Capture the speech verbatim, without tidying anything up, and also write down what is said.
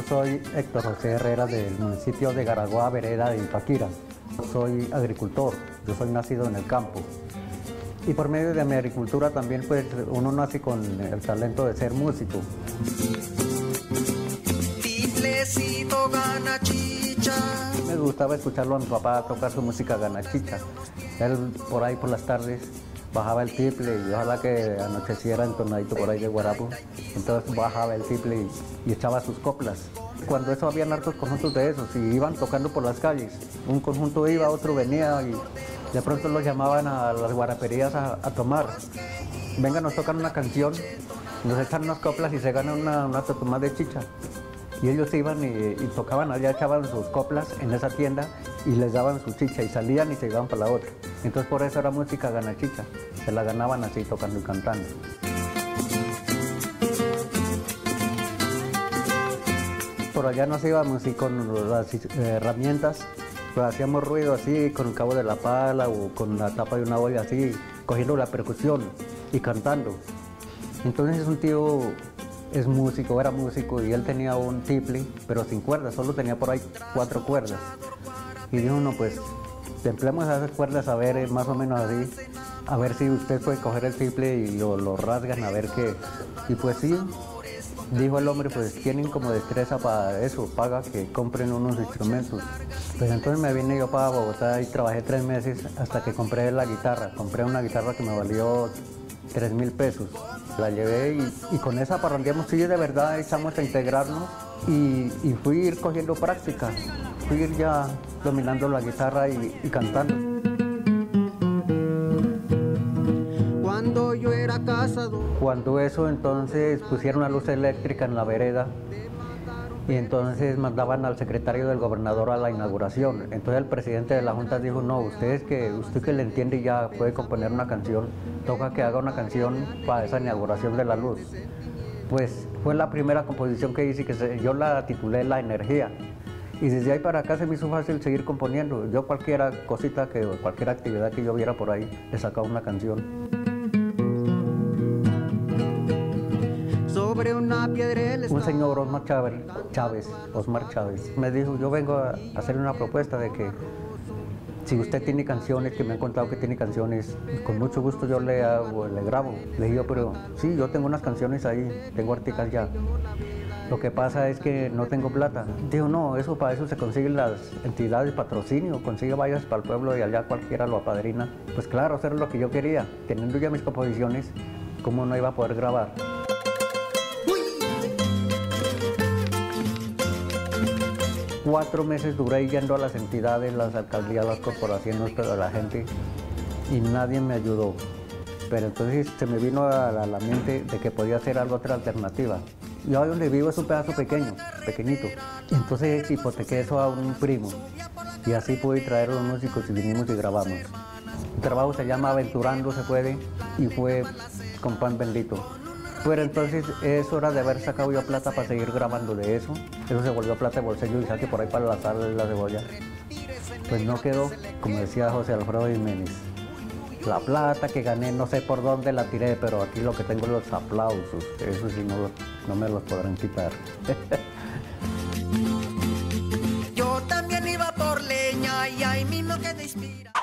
Yo soy Héctor José Herrera del municipio de Garagoa, vereda de Hipaquira. Soy agricultor, yo soy nacido en el campo. Y por medio de mi agricultura también, pues, uno nace con el talento de ser músico. Me gustaba escucharlo a mi papá tocar su música ganachicha. Él por ahí por las tardes bajaba el tiple y ojalá que anocheciera entonadito por ahí de Guarapu. Entonces bajaba el tiple y, y echaba sus coplas. Cuando eso habían hartos conjuntos de esos y iban tocando por las calles. Un conjunto iba, otro venía y de pronto los llamaban a las guaraperías a, a tomar. Venga, nos tocan una canción, nos echan unas coplas y se ganan una, una totumá de chicha. Y ellos iban y, y tocaban allá, echaban sus coplas en esa tienda y les daban su chicha y salían y se iban para la otra. Entonces por eso era música ganachicha, se la ganaban así tocando y cantando. Por allá nos íbamos y con las herramientas pues hacíamos ruido así con el cabo de la pala o con la tapa de una olla así, cogiendo la percusión y cantando. Entonces un tío es músico, era músico y él tenía un tiple, pero sin cuerdas, solo tenía por ahí cuatro cuerdas. Y dijo, no, pues templemos esas cuerdas a ver, más o menos así, a ver si usted puede coger el tiple y lo, lo rasgan, a ver qué. Y pues sí, dijo el hombre, pues tienen como destreza para eso, paga que compren unos instrumentos. Pues entonces me vine yo para Bogotá y trabajé tres meses hasta que compré la guitarra. Compré una guitarra que me valió tres mil pesos. La llevé y, y con esa parrandeamos, sí, de verdad echamos a integrarnos y, y fui ir cogiendo práctica, fui ir ya dominando la guitarra y, y cantando. Cuando yo era casado. Cuando eso, entonces pusieron la luz eléctrica en la vereda y entonces mandaban al secretario del gobernador a la inauguración. Entonces el presidente de la Junta dijo, no, ustedes que, usted que le entiende y ya puede componer una canción, toca que haga una canción para esa inauguración de la luz. Pues fue la primera composición que hice, que se, yo la titulé La Energía. Y desde ahí para acá se me hizo fácil seguir componiendo. Yo cualquier cosita, que, cualquier actividad que yo viera por ahí, le sacaba una canción. Sobre una piedra el... Un señor, Osmar Chávez, Chávez, Osmar Chávez, me dijo, yo vengo a hacer una propuesta de que si usted tiene canciones, que me han contado que tiene canciones, con mucho gusto yo le, hago, le grabo. Le digo, pero sí, yo tengo unas canciones ahí, tengo artistas ya. Lo que pasa es que no tengo plata. Digo, no, eso para eso se consiguen las entidades, patrocinio, consigue vallas para el pueblo y allá cualquiera lo apadrina. Pues claro, hacer lo que yo quería, teniendo ya mis composiciones, ¿cómo no iba a poder grabar? Cuatro meses duré yendo a las entidades, las alcaldías, las corporaciones, pero a la gente, y nadie me ayudó. Pero entonces se me vino a la, a la mente de que podía hacer algo, otra alternativa. Yo donde vivo es un pedazo pequeño, pequeñito. Entonces hipotequé eso a un primo, y así pude traer a los músicos y vinimos y grabamos. El trabajo se llama Aventurando se puede, y fue con pan bendito. Pero entonces es hora de haber sacado yo plata para seguir grabando de eso. Eso se volvió plata de bolsillo y saque por ahí para la sal de la cebolla. Pues no quedó, como decía José Alfredo Jiménez. La plata que gané, no sé por dónde la tiré, pero aquí lo que tengo es los aplausos. Eso sí no, no me los podrán quitar. Yo también iba por leña y ahí mismo que te inspira.